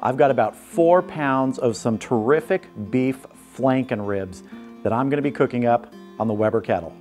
I've got about 4 pounds of some terrific beef Flanken ribs that I'm gonna be cooking up on the Weber kettle.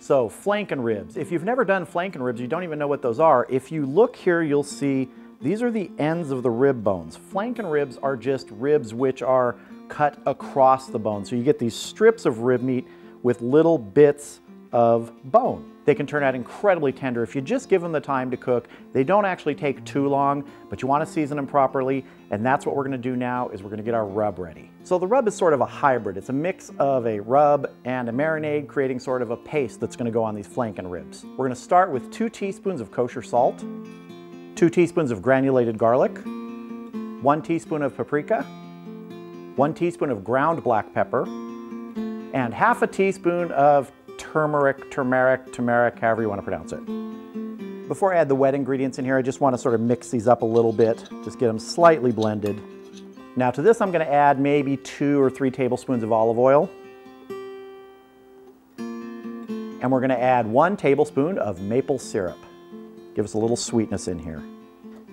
So Flanken ribs, if you've never done Flanken ribs, you don't even know what those are. If you look here, you'll see these are the ends of the rib bones. Flanken ribs are just ribs which are cut across the bone. So you get these strips of rib meat with little bits of bone. They can turn out incredibly tender if you just give them the time to cook. They don't actually take too long, but you want to season them properly, and that's what we're going to do now is we're going to get our rub ready. So the rub is sort of a hybrid. It's a mix of a rub and a marinade, creating sort of a paste that's going to go on these Flanken ribs. We're going to start with 2 teaspoons of kosher salt, 2 teaspoons of granulated garlic, 1 teaspoon of paprika, 1 teaspoon of ground black pepper, and half a teaspoon of turmeric, however you want to pronounce it. Before I add the wet ingredients in here, I just want to sort of mix these up a little bit, just get them slightly blended. Now to this I'm going to add maybe 2 or 3 tablespoons of olive oil. And we're going to add 1 tablespoon of maple syrup. Give us a little sweetness in here.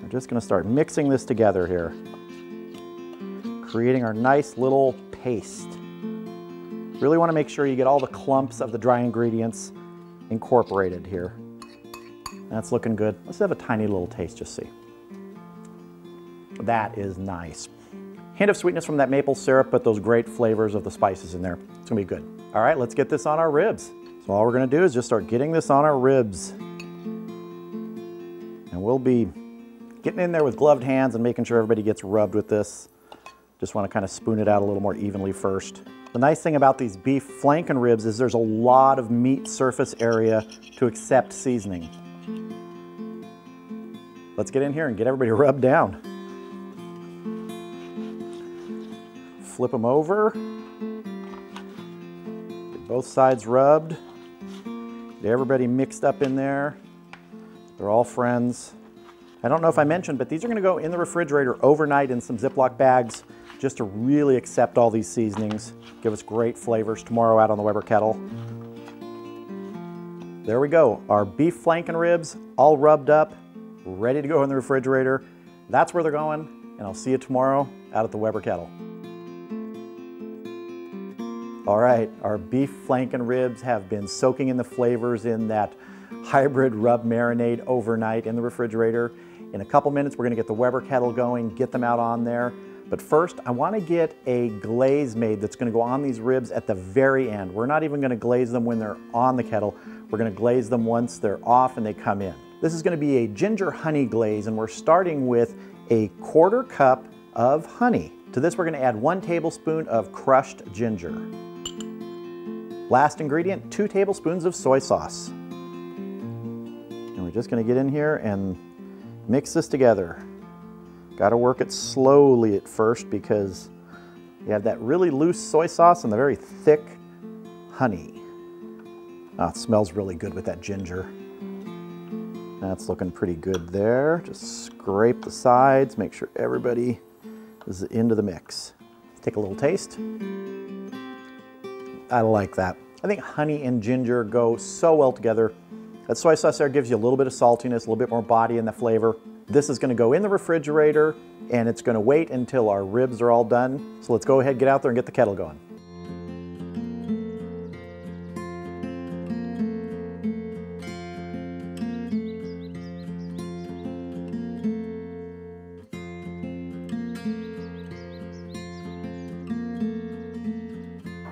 We're just going to start mixing this together here, creating our nice little paste. Really want to make sure you get all the clumps of the dry ingredients incorporated here. That's looking good. Let's have a tiny little taste, just see. That is nice. Hint of sweetness from that maple syrup, but those great flavors of the spices in there. It's gonna be good. All right, let's get this on our ribs. So all we're gonna do is just start getting this on our ribs. And we'll be getting in there with gloved hands and making sure everybody gets rubbed with this. Just want to kind of spoon it out a little more evenly first. The nice thing about these beef Flanken ribs is there's a lot of meat surface area to accept seasoning. Let's get in here and get everybody rubbed down. Flip them over. Get both sides rubbed. Get everybody mixed up in there. They're all friends. I don't know if I mentioned, but these are going to go in the refrigerator overnight in some Ziploc bags, just to really accept all these seasonings, give us great flavors tomorrow out on the Weber kettle. There we go, our beef Flanken ribs, all rubbed up, ready to go in the refrigerator. That's where they're going, and I'll see you tomorrow out at the Weber kettle. All right, our beef Flanken ribs have been soaking in the flavors in that hybrid rub marinade overnight in the refrigerator. In a couple minutes, we're gonna get the Weber kettle going, get them out on there. But first, I want to get a glaze made that's going to go on these ribs at the very end. We're not even going to glaze them when they're on the kettle. We're going to glaze them once they're off and they come in. This is going to be a ginger honey glaze, and we're starting with a 1/4 cup of honey. To this, we're going to add 1 tablespoon of crushed ginger. Last ingredient, 2 tablespoons of soy sauce. And we're just going to get in here and mix this together. Got to work it slowly at first because you have that really loose soy sauce and the very thick honey. Oh, it smells really good with that ginger. That's looking pretty good there. Just scrape the sides, make sure everybody is into the mix. Take a little taste. I like that. I think honey and ginger go so well together. That soy sauce there gives you a little bit of saltiness, a little bit more body in the flavor. This is going to go in the refrigerator, and it's going to wait until our ribs are all done. So let's go ahead, get out there, and get the kettle going.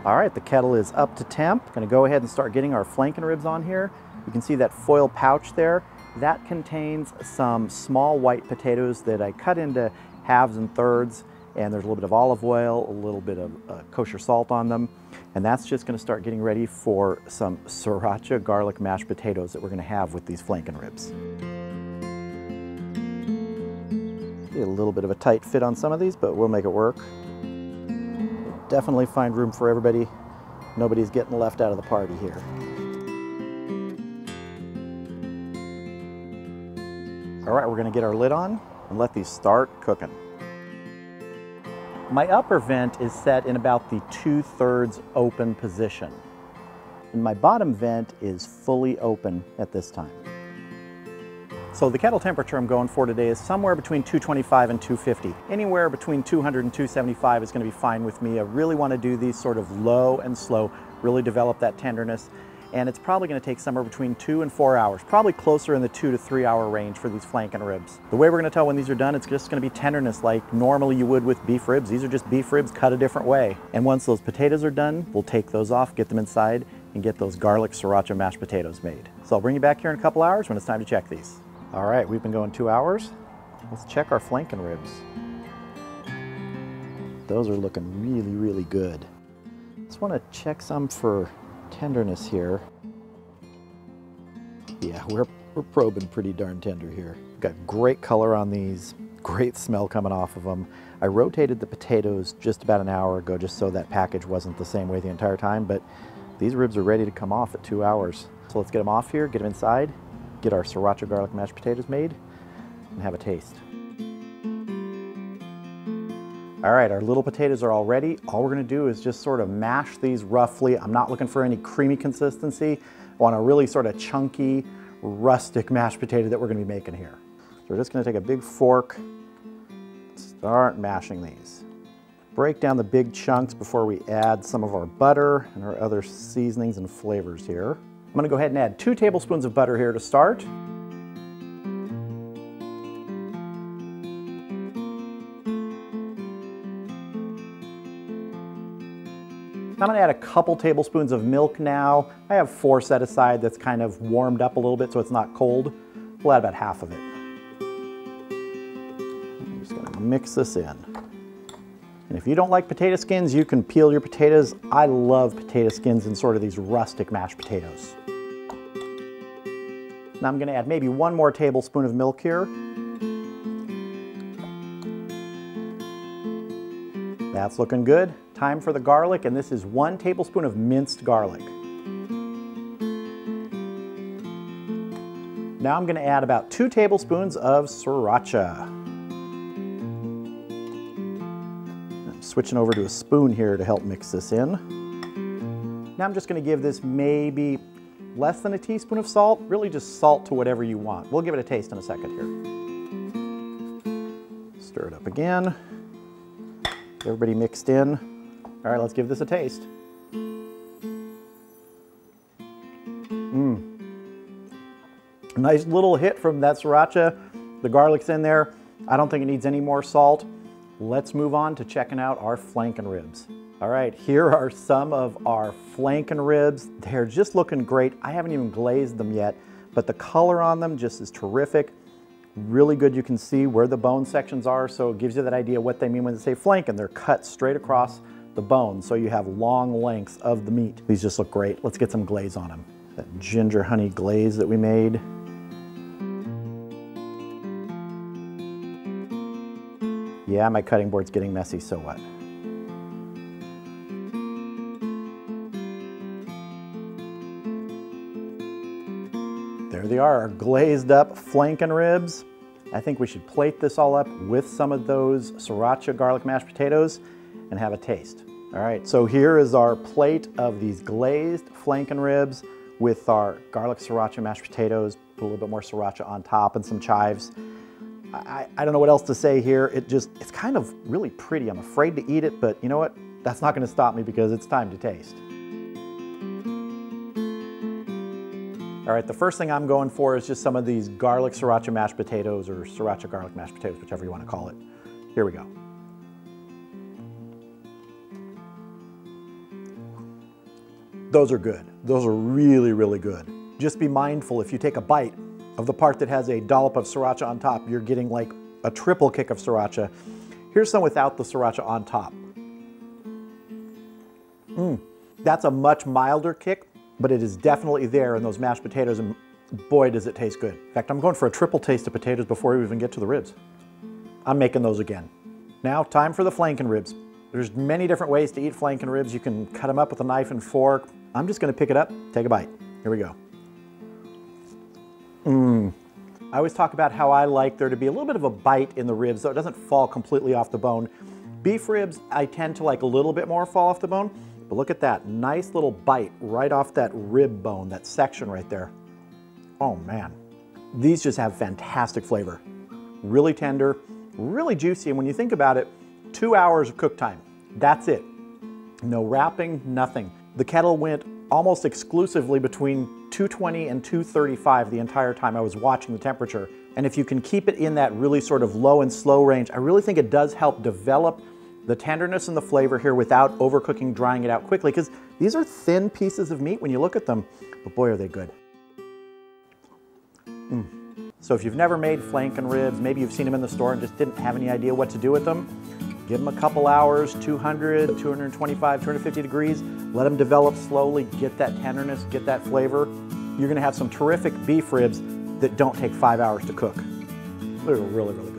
All right, the kettle is up to temp. Going to go ahead and start getting our Flanken ribs on here. You can see that foil pouch there. That contains some small white potatoes that I cut into halves and thirds, and there's a little bit of olive oil, a little bit of kosher salt on them, and that's just going to start getting ready for some Sriracha garlic mashed potatoes that we're going to have with these Flanken ribs. Get a little bit of a tight fit on some of these, but we'll make it work. We'll definitely find room for everybody. Nobody's getting left out of the party here. All right, we're gonna get our lid on and let these start cooking. My upper vent is set in about the 2/3 open position. And my bottom vent is fully open at this time. So the kettle temperature I'm going for today is somewhere between 225 and 250. Anywhere between 200 and 275 is going to be fine with me. I really want to do these sort of low and slow, really develop that tenderness. And it's probably going to take somewhere between 2 and 4 hours, probably closer in the 2 to 3 hour range for these flanken ribs. The way we're going to tell when these are done, it's just going to be tenderness like normally you would with beef ribs. These are just beef ribs cut a different way. And once those potatoes are done, we'll take those off, get them inside, and get those garlic sriracha mashed potatoes made. So I'll bring you back here in a couple hours when it's time to check these. All right, we've been going 2 hours. Let's check our flanken ribs. Those are looking really, really good. Just want to check some for tenderness here. Yeah, we're probing pretty darn tender here. Got great color on these, great smell coming off of them. I rotated the potatoes just about an hour ago just so that package wasn't the same way the entire time, but these ribs are ready to come off at 2 hours. So let's get them off here, get them inside, get our sriracha garlic mashed potatoes made, and have a taste. All right, our little potatoes are all ready. All we're gonna do is just sort of mash these roughly. I'm not looking for any creamy consistency. I want a really sort of chunky, rustic mashed potato that we're gonna be making here. So we're just gonna take a big fork, start mashing these. Break down the big chunks before we add some of our butter and our other seasonings and flavors here. I'm gonna go ahead and add 2 tablespoons of butter here to start. I'm gonna add a couple tablespoons of milk now. I have 4 set aside that's kind of warmed up a little bit so it's not cold. We'll add about half of it. I'm just gonna mix this in. And if you don't like potato skins, you can peel your potatoes. I love potato skins in sort of these rustic mashed potatoes. Now I'm gonna add maybe 1 more tablespoon of milk here. That's looking good. Time for the garlic, and this is 1 tablespoon of minced garlic. Now I'm gonna add about 2 tablespoons of sriracha. I'm switching over to a spoon here to help mix this in. Now I'm just gonna give this maybe less than a teaspoon of salt, really just salt to whatever you want. We'll give it a taste in a second here. Stir it up again. Everybody mixed in. All right, let's give this a taste. Nice little hit from that sriracha. The garlic's in there. I don't think it needs any more salt. Let's move on to checking out our flanken ribs. All right, here are some of our flanken ribs. They're just looking great. I haven't even glazed them yet, but the color on them just is terrific. Really good, you can see where the bone sections are, so it gives you that idea what they mean when they say flanken. They're cut straight across the bone, so you have long lengths of the meat. These just look great. Let's get some glaze on them. That ginger honey glaze that we made. Yeah, my cutting board's getting messy, so what? There they are, our glazed up flanken ribs. I think we should plate this all up with some of those sriracha garlic mashed potatoes and have a taste. All right, so here is our plate of these glazed flanken ribs with our garlic sriracha mashed potatoes, put a little bit more sriracha on top and some chives. I don't know what else to say here. It's kind of really pretty. I'm afraid to eat it, but you know what? That's not gonna stop me because it's time to taste. All right, the first thing I'm going for is just some of these garlic sriracha mashed potatoes or sriracha garlic mashed potatoes, whichever you want to call it. Here we go. Those are good. Those are really, really good. Just be mindful if you take a bite of the part that has a dollop of sriracha on top, you're getting like a triple kick of sriracha. Here's some without the sriracha on top. That's a much milder kick, but it is definitely there in those mashed potatoes, and boy, does it taste good. In fact, I'm going for a triple taste of potatoes before we even get to the ribs. I'm making those again. Now, time for the flanken ribs. There's many different ways to eat flanken ribs. You can cut them up with a knife and fork. I'm just gonna pick it up, take a bite. Here we go. I always talk about how I like there to be a little bit of a bite in the ribs so it doesn't fall completely off the bone. Beef ribs, I tend to like a little bit more fall off the bone, but look at that nice little bite right off that rib bone, that section right there. Oh man, these just have fantastic flavor. Really tender, really juicy, and when you think about it, 2 hours of cook time, that's it. No wrapping, nothing. The kettle went almost exclusively between 220 and 235 the entire time I was watching the temperature. And if you can keep it in that really sort of low and slow range, I really think it does help develop the tenderness and the flavor here without overcooking, drying it out quickly, because these are thin pieces of meat when you look at them, but boy, are they good. So if you've never made Flanken ribs, maybe you've seen them in the store and just didn't have any idea what to do with them, give them a couple hours, 200, 225, 250 degrees, let them develop slowly, get that tenderness, get that flavor. You're gonna have some terrific beef ribs that don't take 5 hours to cook. They're really, really good.